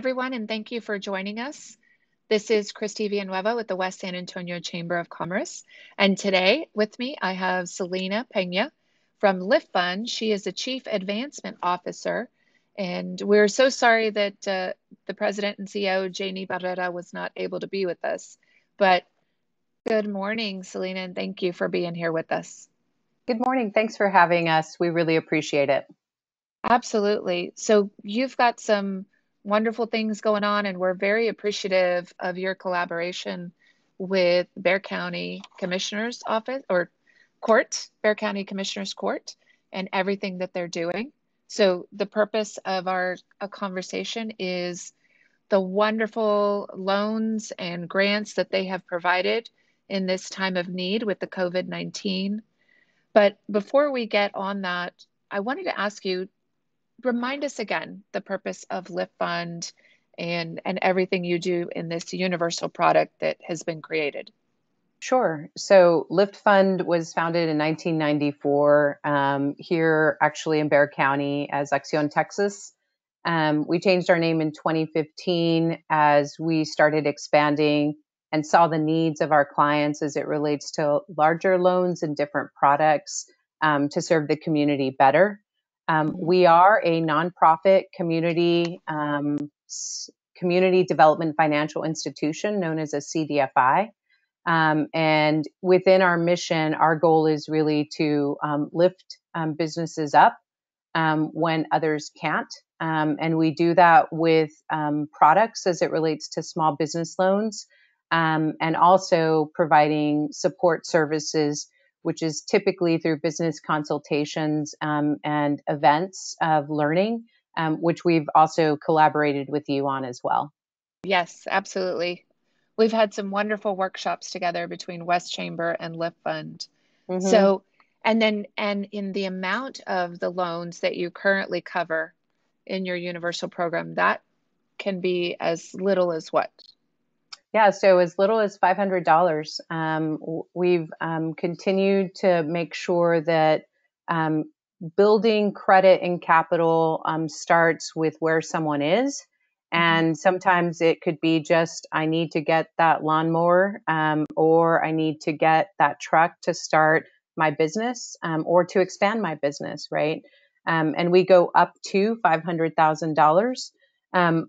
everyone, and thank you for joining us. This is Christy Villanueva with the West San Antonio Chamber of Commerce. And today with me, I have Selena Pena from LiftFund. She is the Chief Advancement Officer. And we're so sorry that the President and CEO, Janie Barrera, was not able to be with us. But good morning, Selena, and thank you for being here with us. Good morning. Thanks for having us. We really appreciate it. Absolutely. So you've got some wonderful things going on, and we're very appreciative of your collaboration with Bexar County Commissioner's Office or Court, Bexar County Commissioner's Court, and everything that they're doing. So the purpose of our conversation is the wonderful loans and grants that they have provided in this time of need with the COVID-19. But before we get on that, I wanted to ask you, remind us again the purpose of LiftFund and everything you do in this universal product that has been created. Sure. So LiftFund was founded in 1994 here actually in Bexar County as Accion Texas. We changed our name in 2015 as we started expanding and saw the needs of our clients as it relates to larger loans and different products to serve the community better. We are a nonprofit community development financial institution known as a CDFI. And within our mission, our goal is really to lift businesses up when others can't. And we do that with products as it relates to small business loans and also providing support services, which is typically through business consultations and events of learning, which we've also collaborated with you on as well. Yes, absolutely. We've had some wonderful workshops together between West Chamber and LiftFund. Mm-hmm. So, and in the amount of the loans that you currently cover in your universal program, that can be as little as what? Yeah, so as little as $500. We've continued to make sure that building credit and capital starts with where someone is. And sometimes it could be just, I need to get that lawnmower or I need to get that truck to start my business or to expand my business, right? And we go up to $500,000.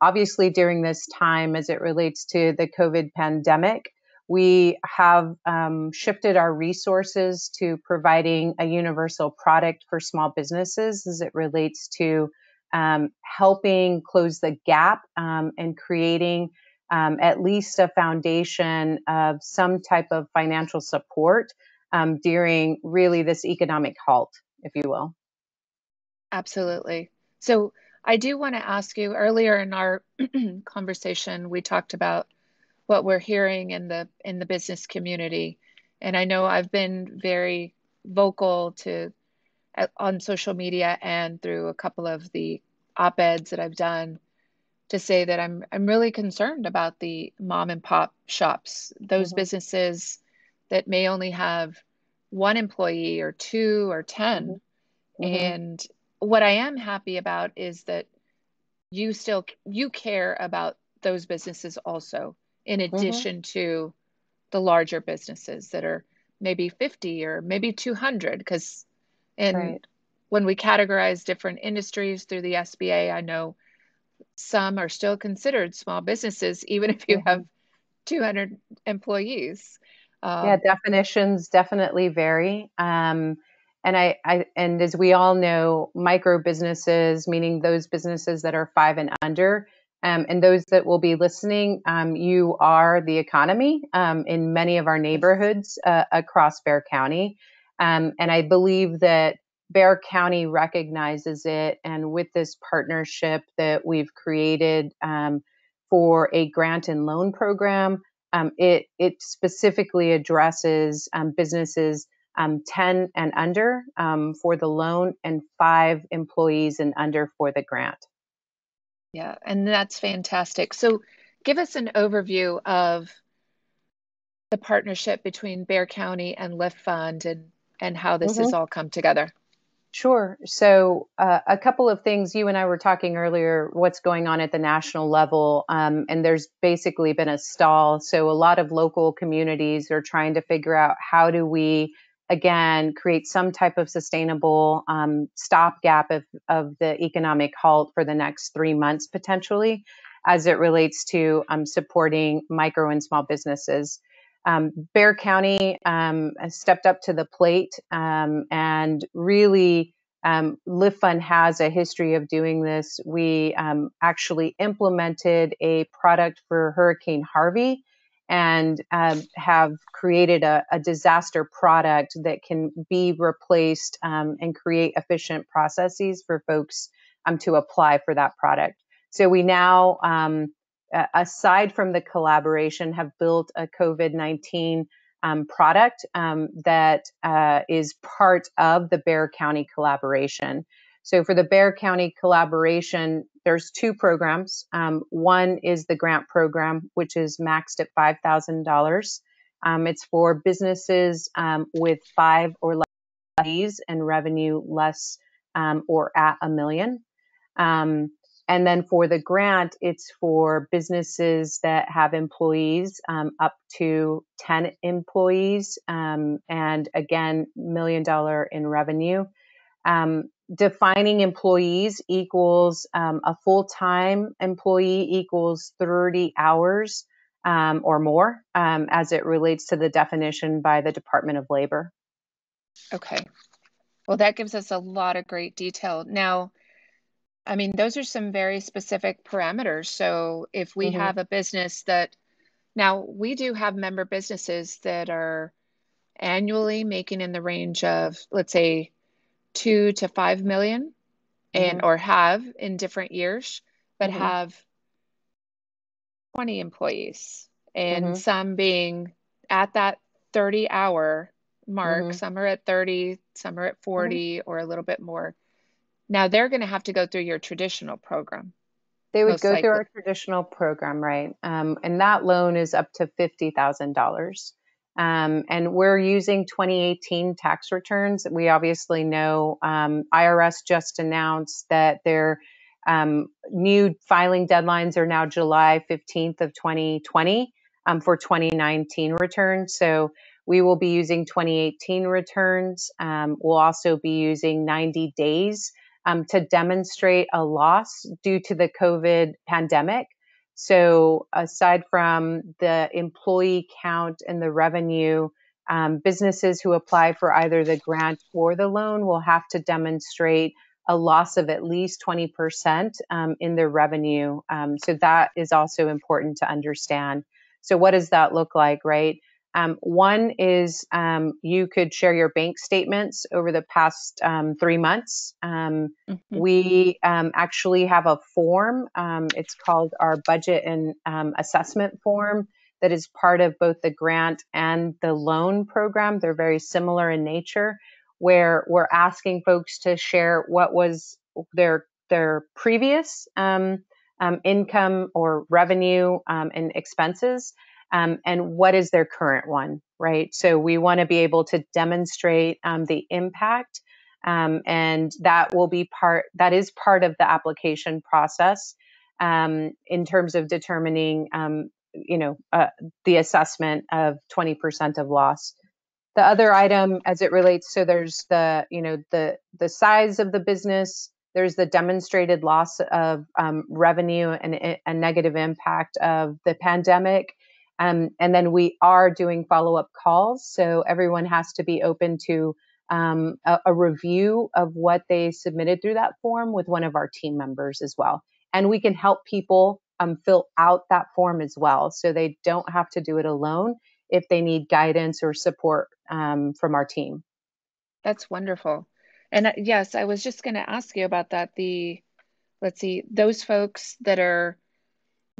Obviously, during this time, as it relates to the COVID pandemic, we have shifted our resources to providing a universal product for small businesses as it relates to helping close the gap and creating at least a foundation of some type of financial support during really this economic halt, if you will. Absolutely. So I do want to ask you, earlier in our conversation, we talked about what we're hearing in the business community. And I know I've been very vocal on social media and through a couple of the op-eds that I've done to say that I'm really concerned about the mom and pop shops, those mm-hmm. businesses that may only have one employee or two or 10. Mm-hmm. And what I am happy about is that you care about those businesses also, in addition mm-hmm. to the larger businesses that are maybe 50 or maybe 200, because right. when we categorize different industries through the SBA, I know some are still considered small businesses, even if you mm-hmm. have 200 employees. Yeah, definitions definitely vary. And as we all know, micro businesses, meaning those businesses that are 5 and under, and those that will be listening, you are the economy in many of our neighborhoods across Bexar County. And I believe that Bexar County recognizes it. And with this partnership that we've created for a grant and loan program, it specifically addresses businesses 10 and under for the loan and 5 employees and under for the grant. Yeah, and that's fantastic. So give us an overview of the partnership between Bexar County and LiftFund and how this mm-hmm. has all come together. Sure. So a couple of things. You and I were talking earlier, what's going on at the national level, and there's basically been a stall. So a lot of local communities are trying to figure out how do we, again, create some type of sustainable stopgap of the economic halt for the next 3 months, potentially, as it relates to supporting micro and small businesses. Bexar County stepped up to the plate and really, LiftFund has a history of doing this. We actually implemented a product for Hurricane Harvey and have created a disaster product that can be replaced and create efficient processes for folks to apply for that product. So we now, aside from the collaboration, have built a COVID-19 product that is part of the Bexar County collaboration. So for the Bexar County collaboration, there's two programs. One is the grant program, which is maxed at $5,000. It's for businesses with 5 or less employees and revenue less or at $1 million. And then for the grant, it's for businesses that have employees up to 10 employees, and again, $1 million in revenue. Defining employees equals a full-time employee equals 30 hours or more, as it relates to the definition by the Department of Labor. Okay. Well, that gives us a lot of great detail. Now, I mean, those are some very specific parameters. So if we have a business that, now we do have member businesses that are annually making in the range of, let's say, 2 to 5 million, and or have in different years, but have 20 employees, and some being at that 30-hour mark, some are at 30, some are at 40 or a little bit more. Now they're going to have to go through your traditional program. They would go through our traditional program, right? And that loan is up to $50,000. And we're using 2018 tax returns. We obviously know IRS just announced that their new filing deadlines are now July 15th of 2020 for 2019 returns. So we will be using 2018 returns. We'll also be using 90 days to demonstrate a loss due to the COVID pandemic. So aside from the employee count and the revenue, businesses who apply for either the grant or the loan will have to demonstrate a loss of at least 20% in their revenue. So that is also important to understand. So what does that look like, right? One is you could share your bank statements over the past 3 months. We actually have a form. It's called our budget and assessment form that is part of both the grant and the loan program. They're very similar in nature, where we're asking folks to share what was their previous income or revenue and expenses. And what is their current one, right? So we want to be able to demonstrate the impact, and that will be part of the application process in terms of determining, the assessment of 20% of loss. The other item, as it relates, so there's the size of the business. There's the demonstrated loss of revenue and a negative impact of the pandemic. And then we are doing follow-up calls. So everyone has to be open to a review of what they submitted through that form with one of our team members as well. And we can help people fill out that form as well, so they don't have to do it alone if they need guidance or support from our team. That's wonderful. And yes, I was just going to ask you about that. Those folks that are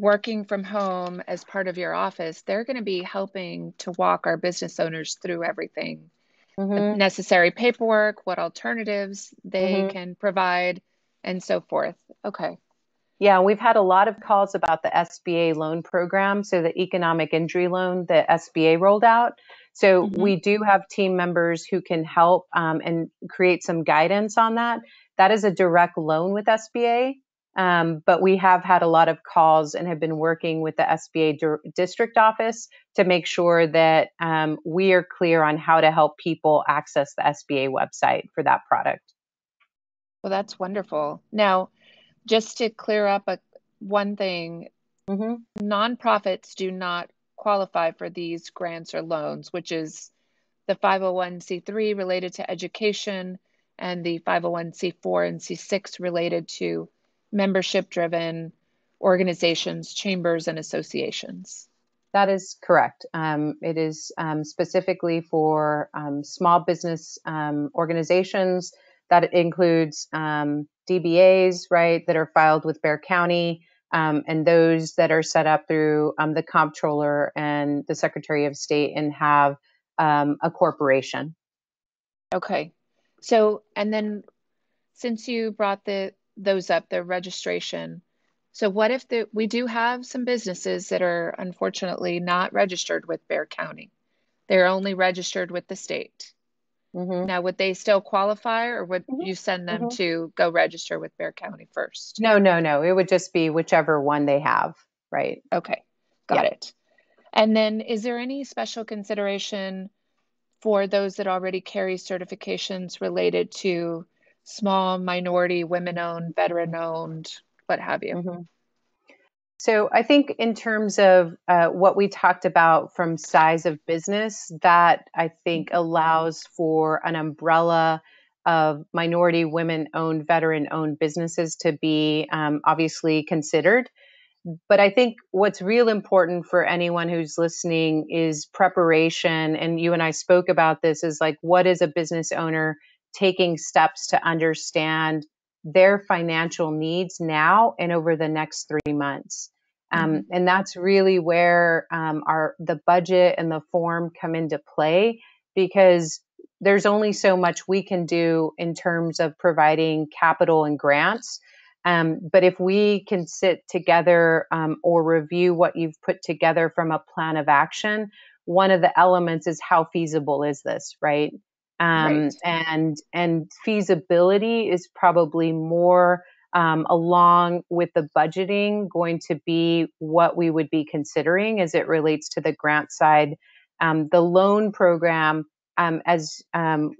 working from home as part of your office, they're going to be helping to walk our business owners through everything, the necessary paperwork, what alternatives they can provide, and so forth. Okay. Yeah, we've had a lot of calls about the SBA loan program, so the economic injury loan that SBA rolled out. So we do have team members who can help and create some guidance on that. That is a direct loan with SBA, but we have had a lot of calls and have been working with the SBA district office to make sure that we are clear on how to help people access the SBA website for that product. Well, that's wonderful. Now, just to clear up one thing, nonprofits do not qualify for these grants or loans, which is the 501c3 related to education and the 501c4 and c6 related to membership-driven organizations, chambers, and associations. That is correct. It is specifically for small business organizations. That includes DBAs, right, that are filed with Bexar County, and those that are set up through the comptroller and the Secretary of State and have a corporation. Okay. So, and then since you brought those up, the registration, so what if we do have some businesses that are unfortunately not registered with Bexar County? They're only registered with the state. Now, would they still qualify, or would you send them to go register with Bexar County first? No. It would just be whichever one they have, right? Okay, got it. And then is there any special consideration for those that already carry certifications related to small, minority, women-owned, veteran-owned, what have you? So I think in terms of what we talked about from size of business, that I think allows for an umbrella of minority, women-owned, veteran-owned businesses to be obviously considered. But I think what's real important for anyone who's listening is preparation. And you and I spoke about this, is like, what is a business owner taking steps to understand their financial needs now and over the next 3 months. And that's really where the budget and the form come into play, because there's only so much we can do in terms of providing capital and grants. But if we can sit together or review what you've put together from a plan of action, one of the elements is how feasible is this, right? And feasibility is probably more along with the budgeting going to be what we would be considering as it relates to the grant side. The loan program, as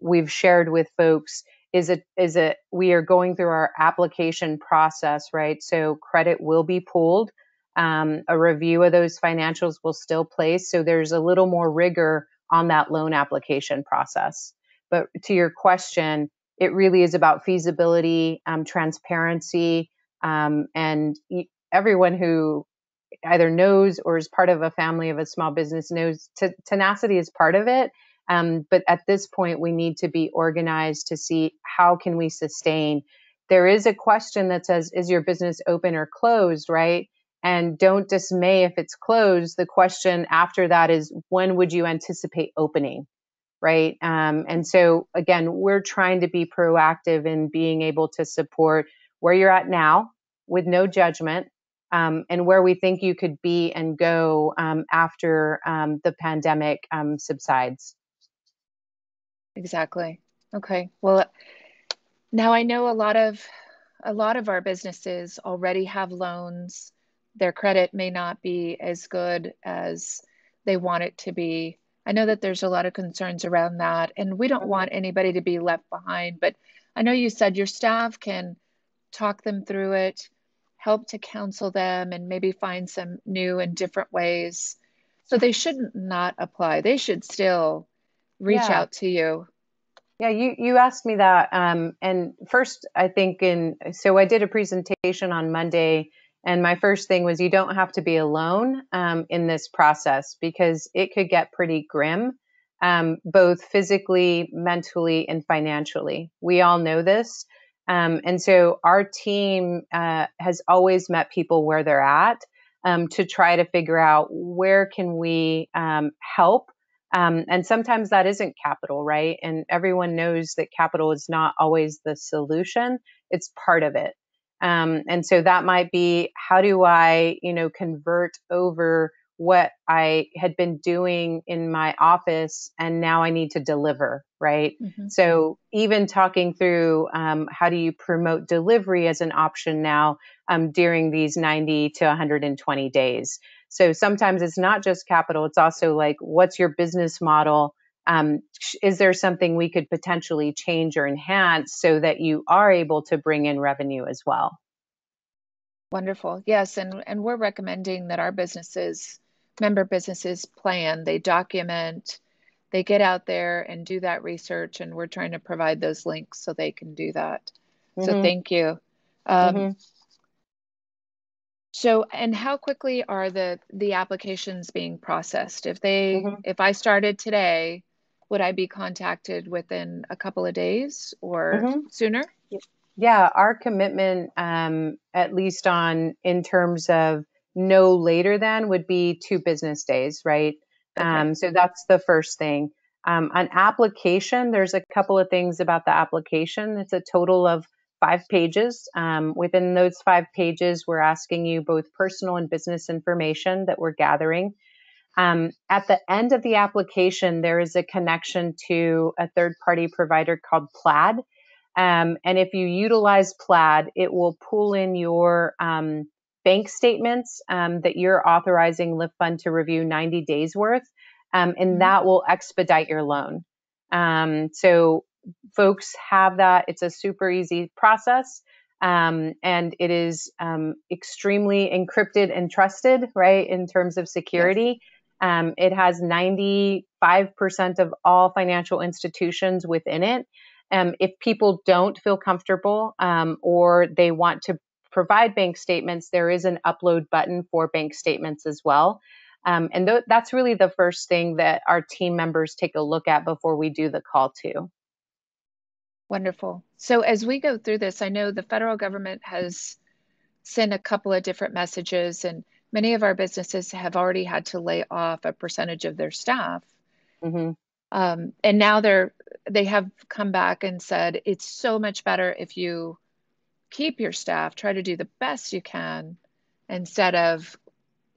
we've shared with folks, we are going through our application process, right? So credit will be pooled. A review of those financials will still place. So there's a little more rigor on that loan application process. But to your question, it really is about feasibility, transparency, and everyone who either knows or is part of a family of a small business knows tenacity is part of it. But at this point, we need to be organized to see how can we sustain. There is a question that says, is your business open or closed, right? And don't dismay if it's closed. The question after that is, when would you anticipate opening? Right. And so, again, we're trying to be proactive in being able to support where you're at now with no judgment and where we think you could be and go after the pandemic subsides. Exactly. Okay. Well, now I know a lot of our businesses already have loans. Their credit may not be as good as they want it to be. I know that there's a lot of concerns around that, and we don't want anybody to be left behind, but I know you said your staff can talk them through it, help to counsel them, and maybe find some new and different ways. So they shouldn't not apply. They should still reach out to you. Yeah, you asked me that. And first, I think so I did a presentation on Monday, and my first thing was, you don't have to be alone in this process, because it could get pretty grim, both physically, mentally, and financially. We all know this. And so our team has always met people where they're at to try to figure out where can we help. And sometimes that isn't capital, right? And everyone knows that capital is not always the solution. It's part of it. And so that might be, how do I, convert over what I had been doing in my office, and now I need to deliver, right? Mm-hmm. So even talking through how do you promote delivery as an option now during these 90 to 120 days. So sometimes it's not just capital, it's also like, what's your business model? Is there something we could potentially change or enhance so that you are able to bring in revenue as well? Wonderful. Yes. And we're recommending that our businesses, member businesses, plan, they document, they get out there and do that research. And we're trying to provide those links so they can do that. Mm-hmm. So thank you. So, and how quickly are the applications being processed? If they, if I started today, would I be contacted within a couple of days or sooner? Yeah, our commitment, at least on in terms of no later than, would be 2 business days, right? Okay. So that's the first thing. On application, there's a couple of things about the application. It's a total of 5 pages. Within those 5 pages, we're asking you both personal and business information that we're gathering. At the end of the application, there is a connection to a third-party provider called Plaid. And if you utilize Plaid, it will pull in your bank statements that you're authorizing LiftFund to review 90 days worth, and that will expedite your loan. So folks have that. It's a super easy process, and it is extremely encrypted and trusted, right, in terms of security. Yes. It has 95% of all financial institutions within it. If people don't feel comfortable or they want to provide bank statements, there is an upload button for bank statements as well. And that's really the first thing that our team members take a look at before we do the call to. Wonderful. So as we go through this, I know the federal government has sent a couple of different messages, and many of our businesses have already had to lay off a percentage of their staff. And now they have come back and said, it's so much better if you keep your staff, try to do the best you can instead of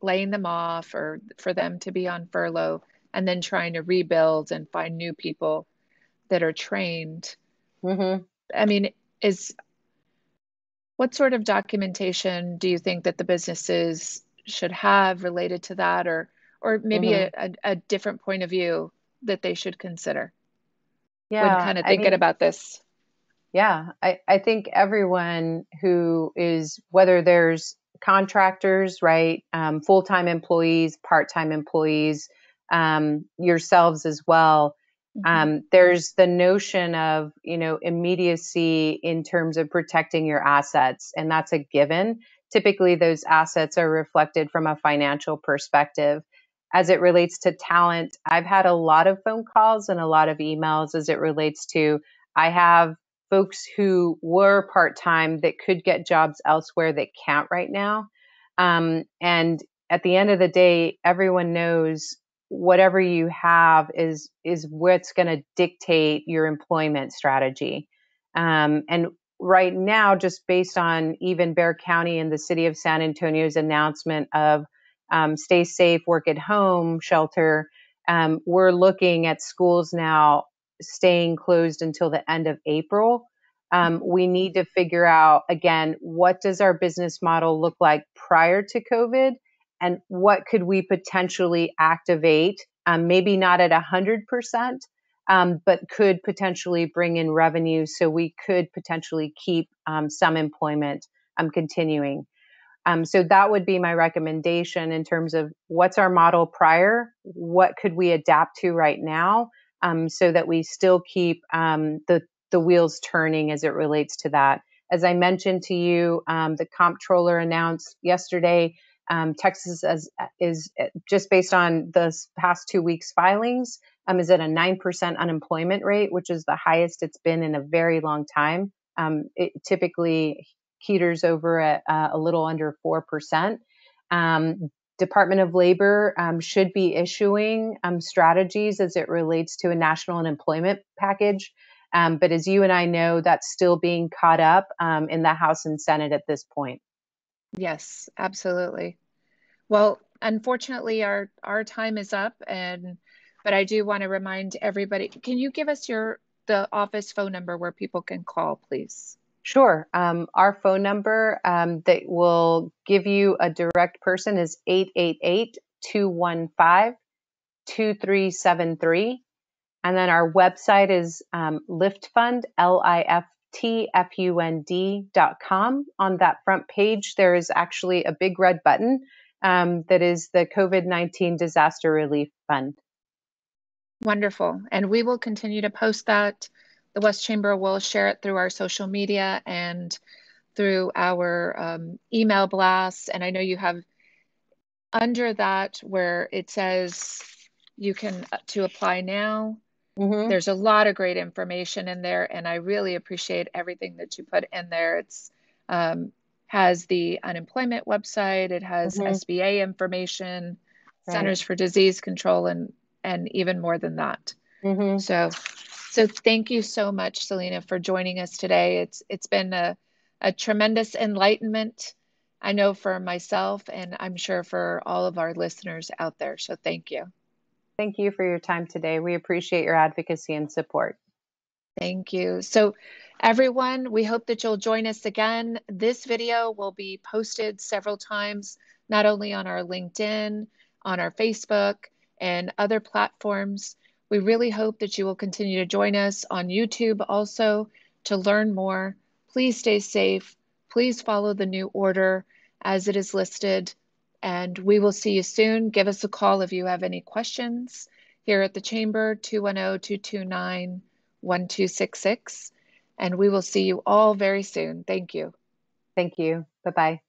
laying them off or for them to be on furlough and then trying to rebuild and find new people that are trained. I mean, what sort of documentation do you think that the businesses should have related to that, or maybe a different point of view that they should consider when kind of thinking about this? Yeah, I think everyone who is, whether there's contractors, right, full-time employees, part-time employees, yourselves as well, there's the notion of, you know, immediacy in terms of protecting your assets, and that's a given. Typically, those assets are reflected from a financial perspective. As it relates to talent, I've had a lot of phone calls and a lot of emails as it relates to, I have folks who were part-time that could get jobs elsewhere that can't right now. And at the end of the day, everyone knows whatever you have is what's going to dictate your employment strategy. And right now, just based on even Bexar County and the city of San Antonio's announcement of stay safe, work at home, shelter. We're looking at schools now staying closed until the end of April. We need to figure out, again, what does our business model look like prior to COVID, and what could we potentially activate, maybe not at 100%, but could potentially bring in revenue so we could potentially keep some employment continuing. So that would be my recommendation in terms of what's our model prior, what could we adapt to right now, so that we still keep the wheels turning as it relates to that. As I mentioned to you, the comptroller announced yesterday, Texas is just based on the past 2 weeks' filings, is at a 9% unemployment rate, which is the highest it's been in a very long time. It typically teeters over at a little under 4%. Department of Labor should be issuing strategies as it relates to a national unemployment package. But as you and I know, that's still being caught up in the House and Senate at this point. Yes, absolutely. Well, unfortunately, our time is up, but I do want to remind everybody, can you give us the office phone number where people can call, please? Sure. Our phone number that will give you a direct person is 888-215-2373. And then our website is LiftFund, LiftFund.com. On that front page, there is actually a big red button that is the COVID-19 Disaster Relief Fund. Wonderful. And we will continue to post that. The West Chamber will share it through our social media and through our email blasts. And I know you have under that where it says you can to apply now. Mm-hmm. There's a lot of great information in there, and I really appreciate everything that you put in there. It's has the unemployment website. It has mm-hmm. SBA information, right. Centers for Disease Control, and even more than that. Mm-hmm. So thank you so much, Selena, for joining us today. It's been a tremendous enlightenment, I know, for myself, and I'm sure for all of our listeners out there. So thank you. Thank you for your time today. We appreciate your advocacy and support. Thank you. So everyone, we hope that you'll join us again. This video will be posted several times, not only on our LinkedIn, on our Facebook, and other platforms. We really hope that you will continue to join us on YouTube also to learn more. Please stay safe. Please follow the new order as it is listed. And we will see you soon. Give us a call if you have any questions here at the Chamber, 210-229-1266. And we will see you all very soon. Thank you. Thank you. Bye-bye.